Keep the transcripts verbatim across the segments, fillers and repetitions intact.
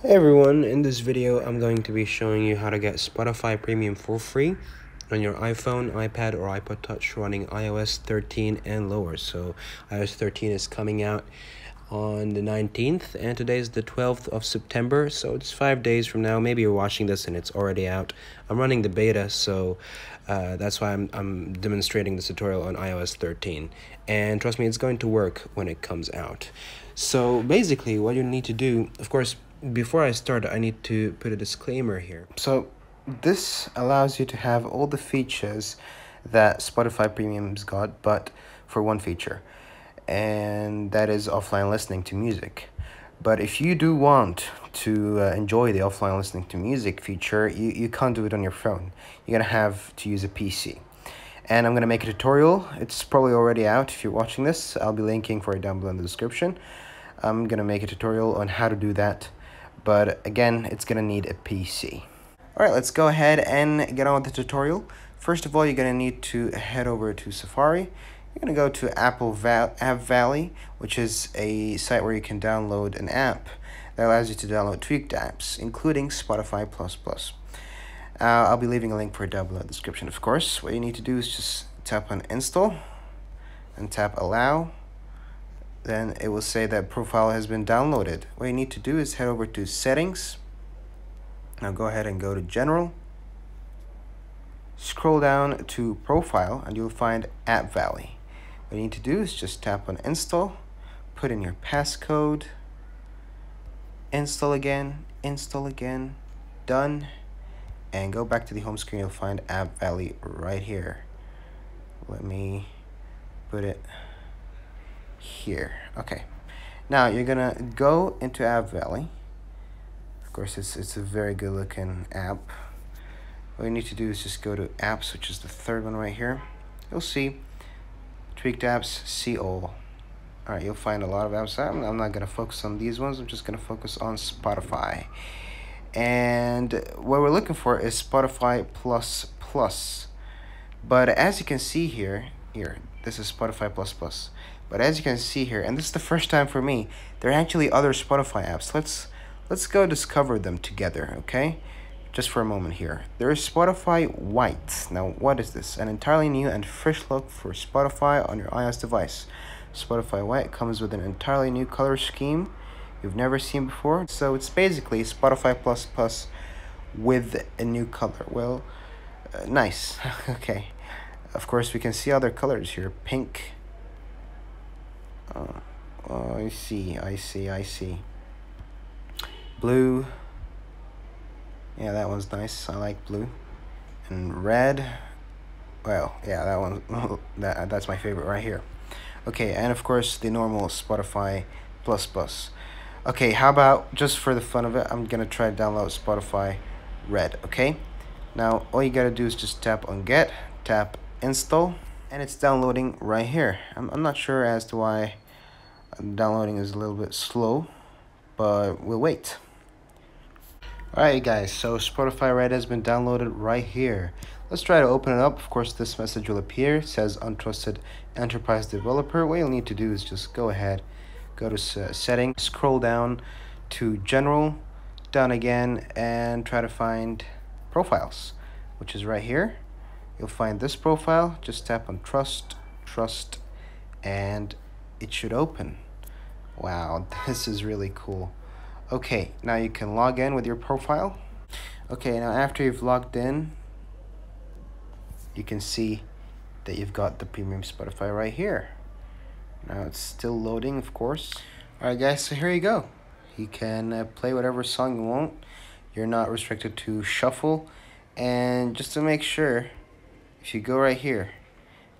Hey everyone, in this video I'm going to be showing you how to get Spotify Premium for free on your iPhone, iPad, or iPod Touch running i O S thirteen and lower. So i O S thirteen is coming out on the nineteenth and today is the twelfth of September, so it's five days from now. Maybe you're watching this and it's already out. I'm running the beta, so uh, that's why I'm, I'm demonstrating this tutorial on i O S thirteen, and trust me, it's going to work when it comes out. So basically what you need to do, of course, before I start, I need to put a disclaimer here. So this allows you to have all the features that Spotify Premium's got, but for one feature, and that is offline listening to music. But if you do want to uh, enjoy the offline listening to music feature, you, you can't do it on your phone. You're gonna have to use a P C. And I'm gonna make a tutorial. It's probably already out if you're watching this. I'll be linking for it down below in the description. I'm gonna make a tutorial on how to do that. But again, it's gonna need a P C. All right, let's go ahead and get on with the tutorial. First of all, you're gonna need to head over to Safari. You're gonna go to AppValley, which is a site where you can download an app that allows you to download tweaked apps, including Spotify Plus Plus. Uh, I'll be leaving a link for a down below description, of course. What you need to do is just tap on Install and tap Allow. Then it will say that profile has been downloaded. What you need to do is head over to Settings. Now go ahead and go to General. Scroll down to Profile and you'll find AppValley. What you need to do is just tap on Install, put in your passcode, install again, install again, done, and go back to the home screen. You'll find AppValley right here. Let me put it here. Okay, now you're gonna go into AppValley. Of course, it's it's a very good looking app. What you need to do is just go to apps, which is the third one right here. You'll see tweaked apps, see all. All right, you'll find a lot of apps. I'm, I'm not gonna focus on these ones. I'm just gonna focus on Spotify, and what we're looking for is Spotify Plus Plus. But as you can see here, here this is Spotify Plus Plus. But as you can see here, and this is the first time for me, there are actually other Spotify apps. Let's let's go discover them together, okay? Just for a moment here. There is Spotify White. Now, what is this? An entirely new and fresh look for Spotify on your iOS device. Spotify White comes with an entirely new color scheme you've never seen before. So it's basically Spotify Plus Plus with a new color. Well, uh, nice. Okay. Of course, we can see other colors here. Pink. Oh, oh, I see, I see, I see. Blue. Yeah, that one's nice. I like blue. And red. Well, yeah, that one. That that's my favorite right here. Okay, and of course the normal Spotify Plus Plus. Okay, how about, just for the fun of it, I'm gonna try to download Spotify Red. Okay. Now all you gotta do is just tap on Get, tap Install. And it's downloading right here. I'm, I'm not sure as to why downloading is a little bit slow, but we'll wait. Alright guys, so Spotify Red has been downloaded right here. Let's try to open it up. Of course, this message will appear. It says Untrusted Enterprise Developer. What you'll need to do is just go ahead, go to Settings, scroll down to General, down again, and try to find Profiles, which is right here. You'll find this profile. Just tap on trust, trust, and it should open. Wow, this is really cool. Okay, now you can log in with your profile. Okay, now after you've logged in, you can see that you've got the premium Spotify right here. Now it's still loading, of course. All right, guys, so here you go. You can uh, play whatever song you want. You're not restricted to shuffle. And just to make sure, if you go right here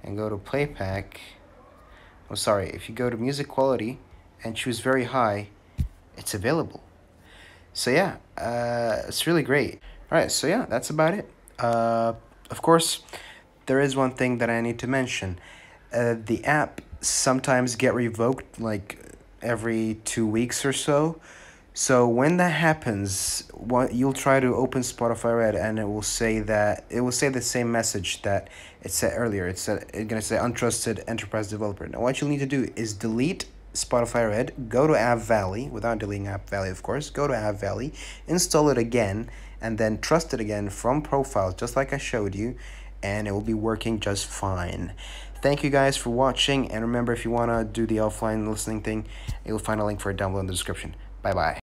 and go to playback, I'm sorry, if you go to music quality and choose very high, it's available. So yeah, uh, it's really great. All right, so yeah, that's about it. Uh, of course, there is one thing that I need to mention. Uh, the app sometimes get revoked like every two weeks or so. So when that happens, what you'll try to open Spotify Red, and it will say that it will say the same message that it said earlier. It said it's gonna say untrusted enterprise developer. Now what you'll need to do is delete Spotify Red, go to AppValley, without deleting AppValley of course, go to AppValley, install it again, and then trust it again from profiles, just like I showed you, and it will be working just fine. Thank you guys for watching, and remember, if you want to do the offline listening thing, you'll find a link for it down below in the description. Bye bye.